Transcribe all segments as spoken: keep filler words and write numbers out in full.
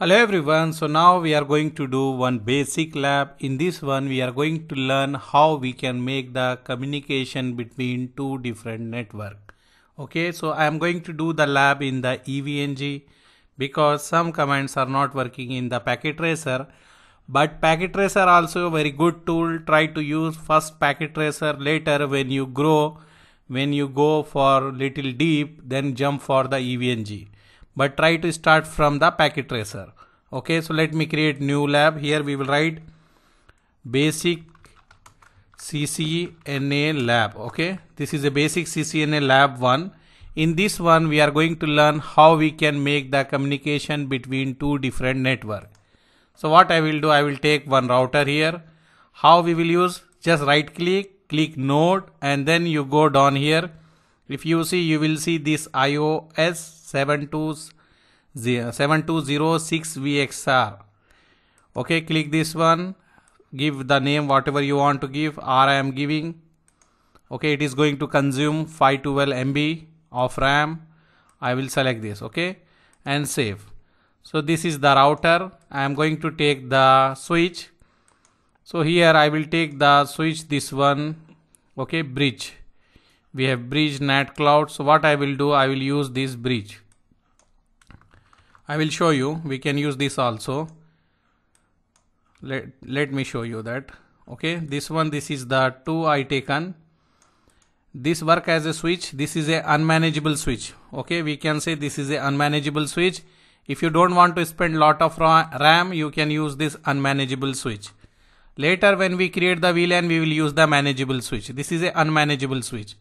Hello everyone, so now we are going to do one basic lab. In this one we are going to learn how we can make the communication between two different network. Okay, so I am going to do the lab in the E V N G because some commands are not working in the packet tracer, but packet tracer also very good tool. Try to use first packet tracer, later when you grow, when you go for little deep, then jump for the E V N G. But try to start from the packet tracer. Okay, so let me create new lab. Here we will write basic C C N A lab. Okay, this is a basic C C N A lab one. In this one we are going to learn how we can make the communication between two different network. So what I will do, I will take one router here. How we will use? Just right click, click node, and then you go down here. If you see, you will see this i O S seven two zero six V X R. Okay, click this one. Give the name whatever you want to give. R I am giving. Okay, it is going to consume five hundred twelve M B of RAM. I will select this. Okay, and save. So this is the router. I am going to take the switch. So here I will take the switch. This one. Okay, bridge. We have bridge NAT cloud. So what I will do, I will use this bridge. I will show you. We can use this also. Let, let me show you that. Okay, this one, this is the two I taken. This work as a switch. This is a unmanageable switch. Okay, we can say this is a unmanageable switch. If you don't want to spend lot of RAM, you can use this unmanageable switch. Later when we create the V LAN, we will use the manageable switch. This is a unmanageable switch.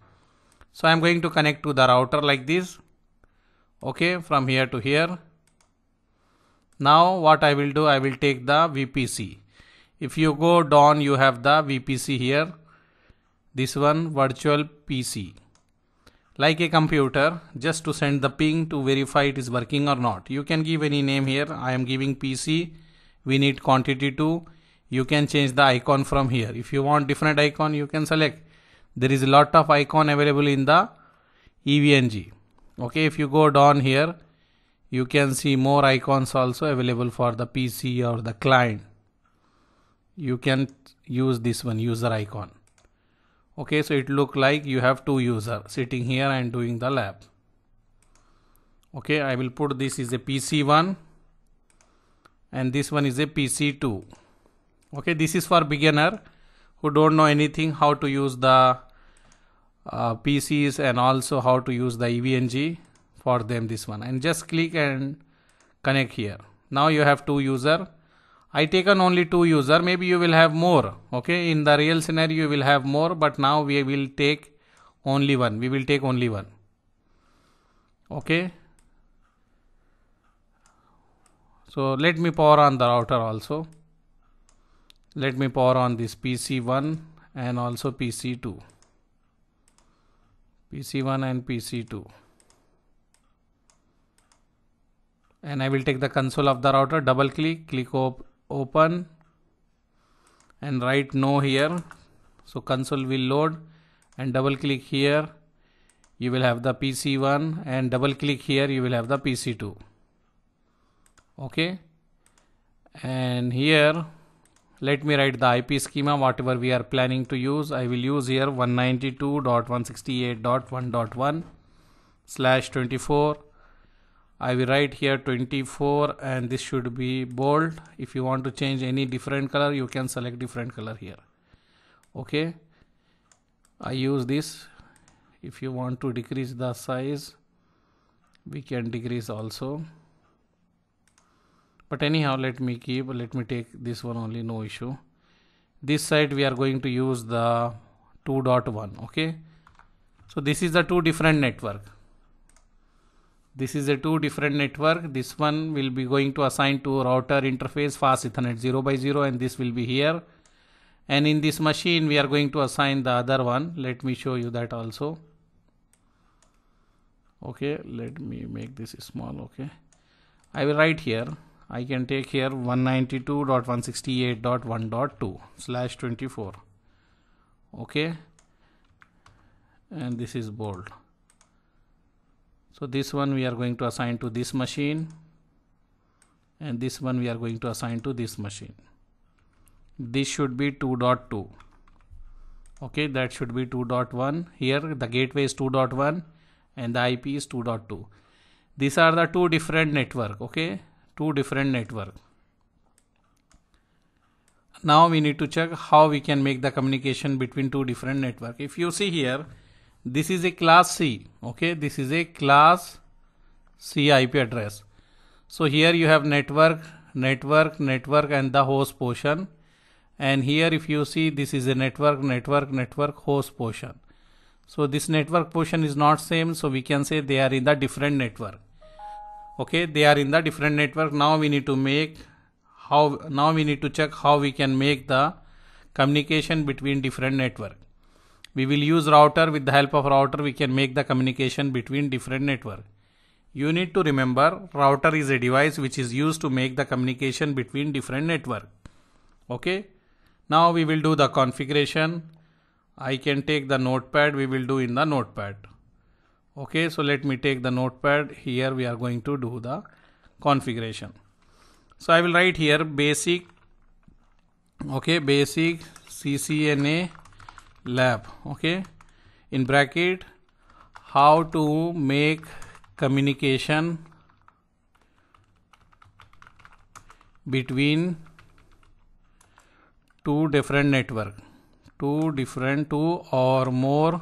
So I am going to connect to the router like this. Okay, from here to here. Now what I will do, I will take the V P C. If you go down, you have the V P C here. This one, virtual P C. Like a computer, just to send the ping to verify it is working or not. You can give any name here. I am giving P C. We need quantity two. You can change the icon from here. If you want different icon, you can select. There is a lot of icon available in the E V N G. Okay, if you go down here, you can see more icons also available for the P C or the client. You can use this one, user icon. Okay, so it look like you have two users sitting here and doing the lab. Okay, I will put this is a P C one and this one is a P C two. Okay, this is for beginner who don't know anything how to use the Uh, P Cs and also how to use the E V N G for them, this one, and just click and connect here. Now you have two user. I taken only two user. Maybe you will have more. Okay, in the real scenario you will have more, but now we will take only one. We will take only one. Okay, so let me power on the router also. Let me power on this P C one and also P C two. P C one and P C two, and I will take the console of the router. Double click, click op open and write no here, so console will load, and double click here, you will have the P C one, and double click here, you will have the P C two. Okay, and here let me write the I P schema, whatever we are planning to use. I will use here one ninety-two dot one sixty-eight dot one dot one slash twenty-four. I will write here twenty-four, and this should be bold. If you want to change any different color, you can select different color here. Okay, I use this. If you want to decrease the size, we can decrease also. But anyhow, let me keep, let me take this one only, no issue. This side we are going to use the two dot one, okay. So this is the two different network. This is a two different network. This one will be going to assign to router interface fast Ethernet zero by zero, and this will be here. And in this machine we are going to assign the other one. Let me show you that also. Okay, let me make this small, okay. I will write here. I can take here one ninety-two dot one sixty-eight dot one dot two slash twenty-four. Okay, and this is bold. So this one we are going to assign to this machine, and this one we are going to assign to this machine. This should be two point two. Okay, that should be two point one. Here the gateway is two point one and the I P is two point two. These are the two different network. Okay, two different network. Now we need to check how we can make the communication between two different network. If you see here, this is a class C. Okay, this is a class C I P address. So here you have network, network, network and the host portion. And here if you see, this is a network, network, network, host portion. So this network portion is not same. So we can say they are in the different network. Okay, they are in the different network. Now we need to make how, now we need to check how we can make the communication between different network. We will use router. With the help of router, we can make the communication between different network. You need to remember, router is a device which is used to make the communication between different network. Okay. Now we will do the configuration. I can take the notepad. We will do in the notepad. Okay. So let me take the notepad. Here we are going to do the configuration. So I will write here basic. Okay. Basic C C N A lab. Okay. In bracket, how to make communication between two different network, two different, two or more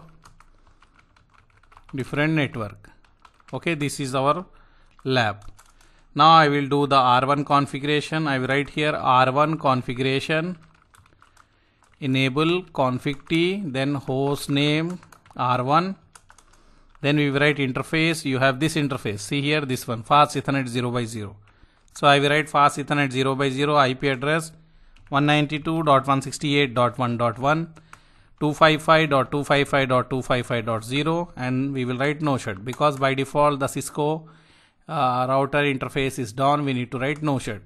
different network. Okay, this is our lab. Now I will do the R one configuration. I will write here R one configuration, enable config T, then host name R one. Then we will write interface. You have this interface. See here, this one, fast Ethernet zero by zero. So I will write fast Ethernet zero by zero, I P address one ninety-two dot one sixty-eight dot one dot one, two fifty-five dot two fifty-five dot two fifty-five dot zero, and we will write no shut, because by default the Cisco uh, router interface is down. We need to write no shut.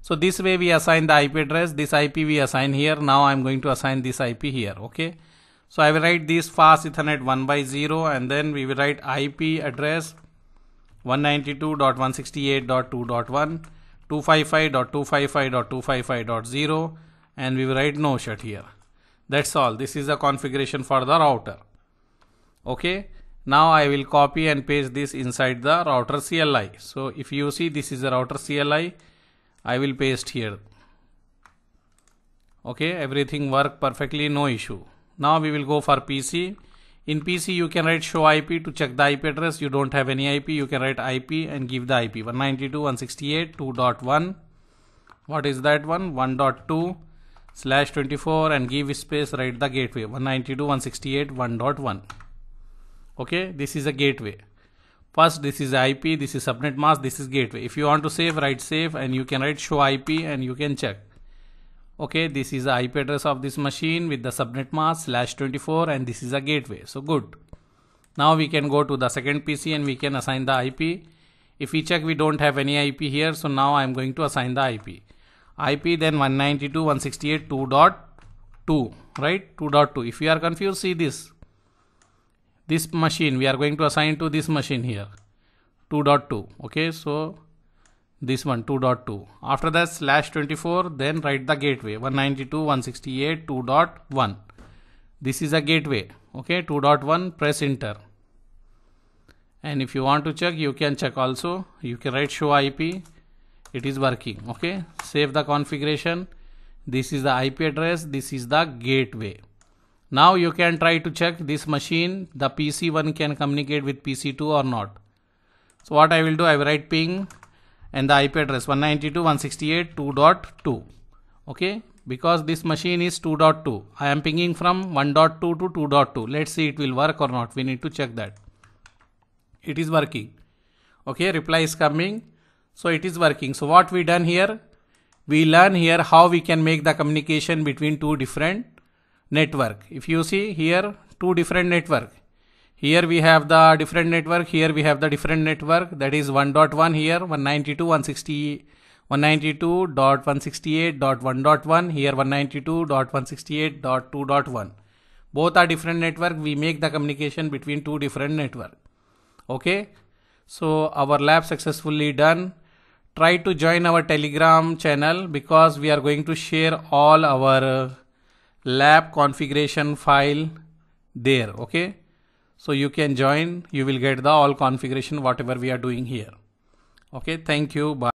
So this way we assign the I P address. This I P we assign here. Now I'm going to assign this I P here. Okay. So I will write this fast Ethernet one by zero, and then we will write I P address one ninety-two dot one sixty-eight dot two dot one, two fifty-five dot two fifty-five dot two fifty-five dot zero, and we will write no shut here. That's all. This is the configuration for the router. Okay. Now I will copy and paste this inside the router C L I. So if you see, this is the router C L I. I will paste here. Okay. Everything worked perfectly. No issue. Now we will go for P C. In P C, you can write show I P to check the I P address. You don't have any I P. You can write I P and give the I P one ninety-two dot one sixty-eight dot two dot one. What is that one? one dot two slash twenty-four, and give space, write the gateway one ninety-two dot one sixty-eight dot one dot one. Okay. This is a gateway. First, this is I P. This is subnet mask. This is gateway. If you want to save, write save, and you can write show I P and you can check. Okay, this is the I P address of this machine with the subnet mask slash twenty-four, and this is a gateway. So good. Now we can go to the second P C and we can assign the I P. If we check, we don't have any I P here. So now I'm going to assign the I P. I P then one ninety-two dot one sixty-eight dot two dot two, right? two dot two. If you are confused, see this. This machine, we are going to assign to this machine here. two dot two. Okay, so this one two dot two, after that slash twenty-four, then write the gateway one ninety-two dot one sixty-eight dot two dot one. This is a gateway. Okay, two dot one, press enter, and if you want to check, you can check also. You can write show I P. It is working. Okay, save the configuration. This is the I P address. This is the gateway. Now you can try to check this machine, the P C one can communicate with P C two or not. So what I will do, I will write ping and the I P address one ninety-two dot one sixty-eight dot two dot two. Okay, because this machine is two dot two. I am pinging from one dot two to two dot two. Let's see it will work or not. We need to check that. It is working. Okay, reply is coming. So it is working. So what we done here? We learn here how we can make the communication between two different network. If you see here, two different network. Here we have the different network. Here we have the different network. That is one dot one here, one ninety-two dot one sixty-eight dot one dot one. Here one ninety-two dot one sixty-eight dot two dot one. Both are different network. We make the communication between two different network. Okay. So our lab successfully done. try to join our Telegram channel, because we are going to share all our lab configuration file there. Okay, so you can join, you will get the all configuration whatever we are doing here. Okay, thank you, bye.